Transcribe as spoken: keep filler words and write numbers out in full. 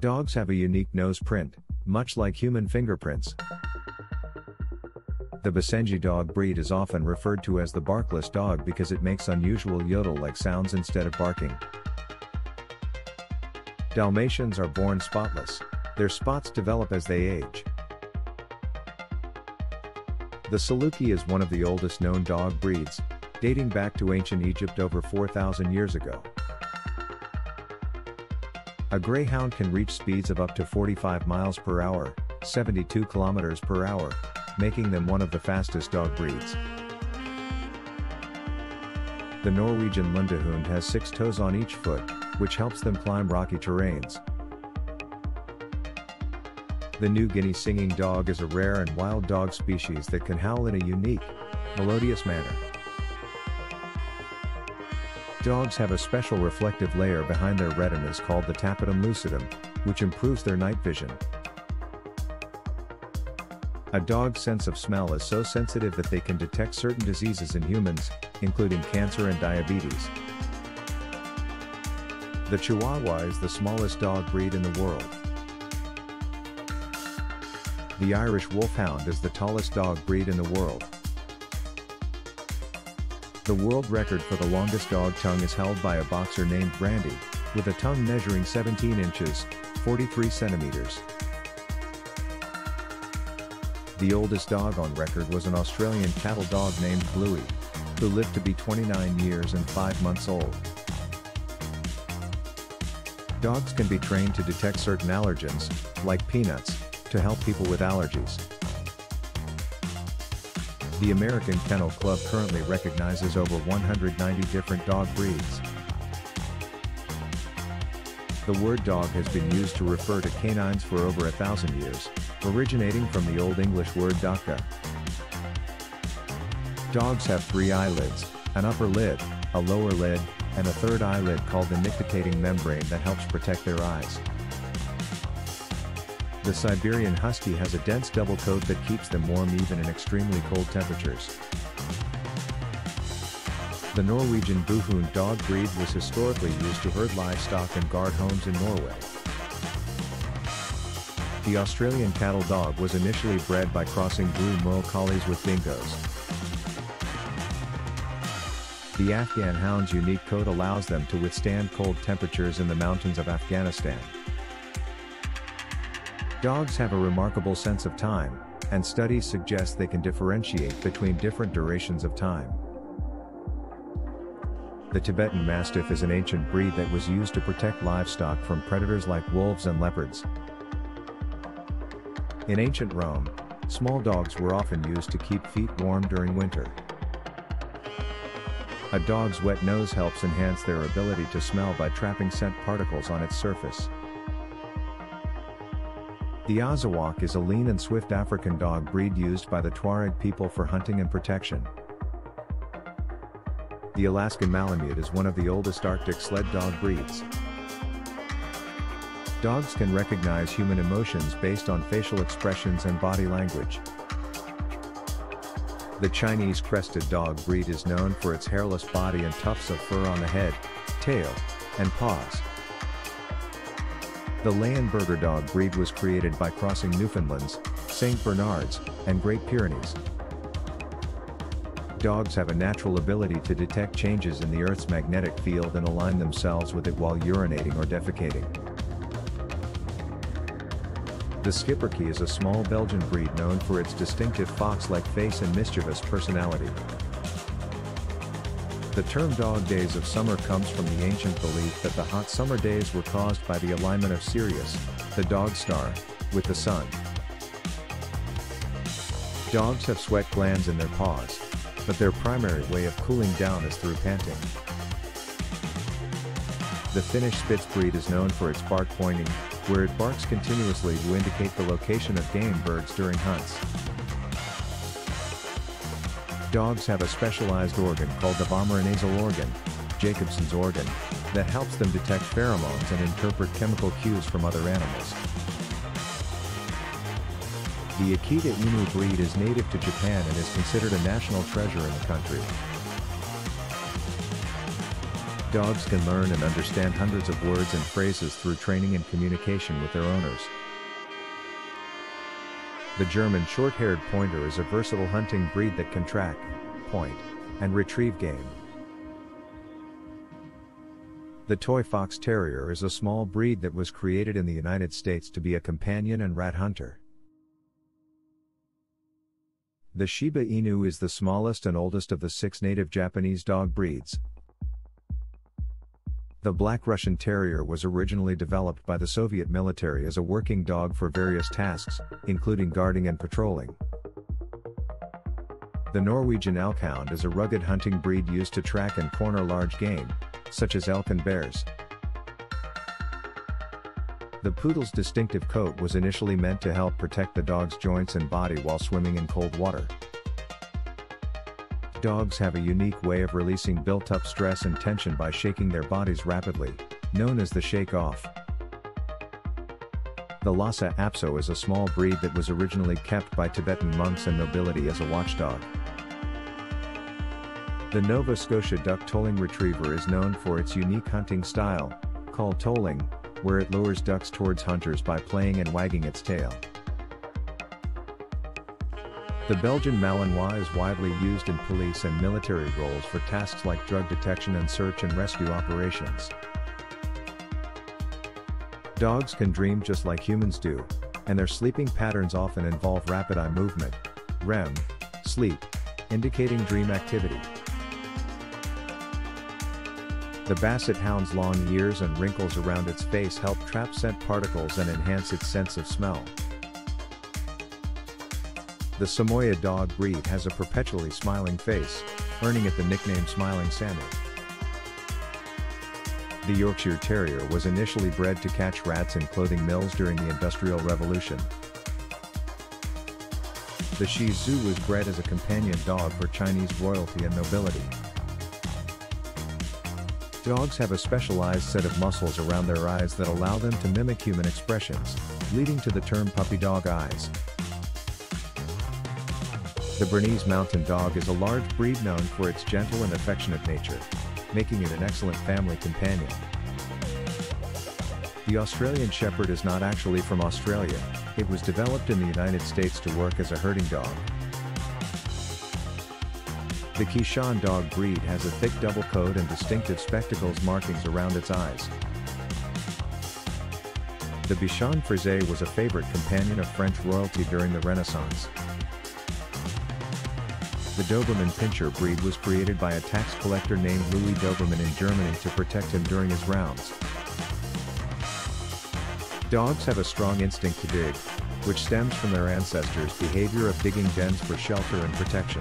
Dogs have a unique nose print, much like human fingerprints. The Basenji dog breed is often referred to as the barkless dog because it makes unusual yodel-like sounds instead of barking. Dalmatians are born spotless. Their spots develop as they age. The Saluki is one of the oldest known dog breeds, dating back to ancient Egypt over four thousand years ago. A greyhound can reach speeds of up to forty-five miles per hour, seventy-two kilometers per hour, making them one of the fastest dog breeds. The Norwegian Lundehund has six toes on each foot, which helps them climb rocky terrains. The New Guinea singing dog is a rare and wild dog species that can howl in a unique, melodious manner. Dogs have a special reflective layer behind their retinas called the tapetum lucidum, which improves their night vision. A dog's sense of smell is so sensitive that they can detect certain diseases in humans, including cancer and diabetes. The Chihuahua is the smallest dog breed in the world. The Irish Wolfhound is the tallest dog breed in the world. The world record for the longest dog tongue is held by a boxer named Brandy, with a tongue measuring seventeen inches, forty-three centimeters. The oldest dog on record was an Australian cattle dog named Bluey, who lived to be twenty-nine years and five months old. Dogs can be trained to detect certain allergens, like peanuts, to help people with allergies. The American Kennel Club currently recognizes over one hundred ninety different dog breeds. The word dog has been used to refer to canines for over a thousand years, originating from the Old English word daka. Dogs have three eyelids, an upper lid, a lower lid, and a third eyelid called the nictitating membrane that helps protect their eyes. The Siberian husky has a dense double coat that keeps them warm even in extremely cold temperatures. The Norwegian Buhund dog breed was historically used to herd livestock and guard homes in Norway. The Australian cattle dog was initially bred by crossing blue merle collies with dingoes. The Afghan hound's unique coat allows them to withstand cold temperatures in the mountains of Afghanistan. Dogs have a remarkable sense of time, and studies suggest they can differentiate between different durations of time. The Tibetan Mastiff is an ancient breed that was used to protect livestock from predators like wolves and leopards. In ancient Rome, small dogs were often used to keep feet warm during winter. A dog's wet nose helps enhance their ability to smell by trapping scent particles on its surface. The Azawakh is a lean and swift African dog breed used by the Tuareg people for hunting and protection. The Alaskan Malamute is one of the oldest Arctic sled dog breeds. Dogs can recognize human emotions based on facial expressions and body language. The Chinese Crested dog breed is known for its hairless body and tufts of fur on the head, tail, and paws. The Leonberger dog breed was created by crossing Newfoundland's, Saint Bernard's, and Great Pyrenees. Dogs have a natural ability to detect changes in the Earth's magnetic field and align themselves with it while urinating or defecating. The Schipperke is a small Belgian breed known for its distinctive fox-like face and mischievous personality. The term dog days of summer comes from the ancient belief that the hot summer days were caused by the alignment of Sirius, the dog star, with the sun. Dogs have sweat glands in their paws, but their primary way of cooling down is through panting. The Finnish Spitz breed is known for its bark pointing, where it barks continuously to indicate the location of game birds during hunts. Dogs have a specialized organ called the vomeronasal organ, Jacobson's organ, that helps them detect pheromones and interpret chemical cues from other animals. The Akita Inu breed is native to Japan and is considered a national treasure in the country. dogs can learn and understand hundreds of words and phrases through training and communication with their owners. The German short-haired pointer is a versatile hunting breed that can track, point, and retrieve game. The Toy Fox Terrier is a small breed that was created in the United States to be a companion and rat hunter. The Shiba Inu is the smallest and oldest of the six native Japanese dog breeds. The Black Russian Terrier was originally developed by the Soviet military as a working dog for various tasks, including guarding and patrolling. The Norwegian Elkhound is a rugged hunting breed used to track and corner large game, such as elk and bears. The Poodle's distinctive coat was initially meant to help protect the dog's joints and body while swimming in cold water. Dogs have a unique way of releasing built-up stress and tension by shaking their bodies rapidly, known as the shake-off. The Lhasa Apso is a small breed that was originally kept by Tibetan monks and nobility as a watchdog. The Nova Scotia Duck Tolling Retriever is known for its unique hunting style, called tolling, where it lures ducks towards hunters by playing and wagging its tail. The Belgian Malinois is widely used in police and military roles for tasks like drug detection and search and rescue operations. Dogs can dream just like humans do, and their sleeping patterns often involve rapid eye movement, R E M, sleep, indicating dream activity. The Basset Hound's long ears and wrinkles around its face help trap scent particles and enhance its sense of smell. The Samoyed dog breed has a perpetually smiling face, earning it the nickname Smiling Sammy. The Yorkshire Terrier was initially bred to catch rats in clothing mills during the Industrial Revolution. The Shih Tzu was bred as a companion dog for Chinese royalty and nobility. Dogs have a specialized set of muscles around their eyes that allow them to mimic human expressions, leading to the term puppy dog eyes. The Bernese Mountain Dog is a large breed known for its gentle and affectionate nature, making it an excellent family companion. The Australian Shepherd is not actually from Australia, it was developed in the United States to work as a herding dog. The Qieshan dog breed has a thick double coat and distinctive spectacles markings around its eyes. The Bichon Frise was a favorite companion of French royalty during the Renaissance. The Doberman Pinscher breed was created by a tax collector named Louis Doberman in Germany to protect him during his rounds. Dogs have a strong instinct to dig, which stems from their ancestors' behavior of digging dens for shelter and protection.